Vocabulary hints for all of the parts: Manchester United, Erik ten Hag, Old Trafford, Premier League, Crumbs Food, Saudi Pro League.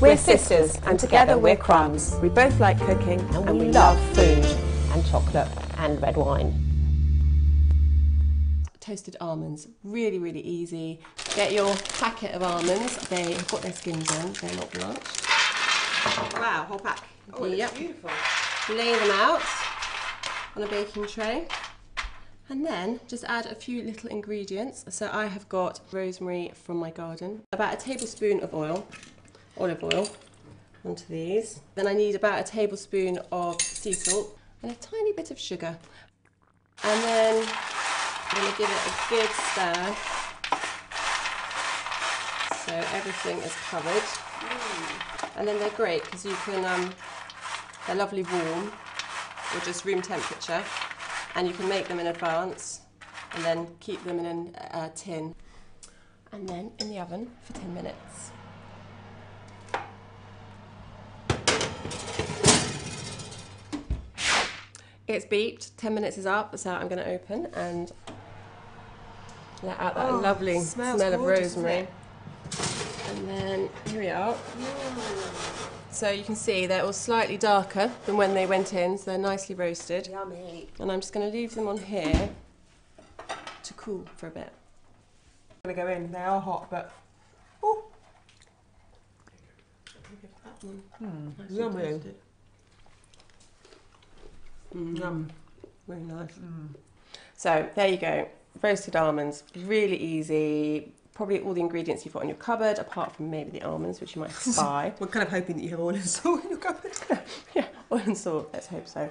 We're sisters, and together we're Crumbs. We both like cooking, and we love food, and chocolate, and red wine. Toasted almonds, really, really easy. Get your packet of almonds. They have got their skins on, they're not blanched. Wow, whole pack. Oh, yep. It's beautiful. Lay them out on a baking tray. And then just add a few little ingredients. So I have got rosemary from my garden, about a tablespoon of oil, olive oil, onto these. Then I need about a tablespoon of sea salt and a tiny bit of sugar. And then I'm going to give it a good stir so everything is covered. And then they're great because you can, they're lovely warm or just room temperature, and you can make them in advance and then keep them in a tin and then in the oven for 10 minutes. It's beeped, 10 minutes is up, so I'm going to open and let out that lovely smell of rosemary. And then here we are. So you can see they're all slightly darker than when they went in, so they're nicely roasted. Yummy. And I'm just going to leave them on here to cool for a bit. I'm going to go in, they are hot, but... Oh! Nice. Yummy. Really nice. So there you go, roasted almonds, really easy. Probably all the ingredients you've got in your cupboard, apart from maybe the almonds, which you might buy. We're kind of hoping that you have oil and salt in your cupboard. Yeah, oil and salt, let's hope so.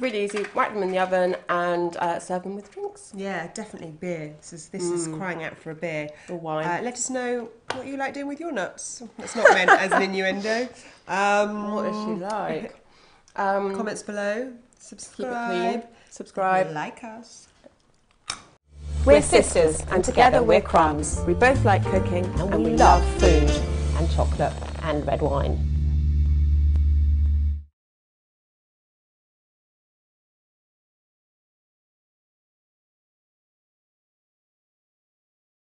Really easy, whack them in the oven and serve them with drinks. Yeah, definitely beer. This is crying out for a beer. Or wine. Let us know what you like doing with your nuts. That's not meant as an innuendo. What does she like? Comments below, subscribe, like us. We're sisters, and together we're Crumbs. We both like cooking, and we love food, and chocolate, and red wine.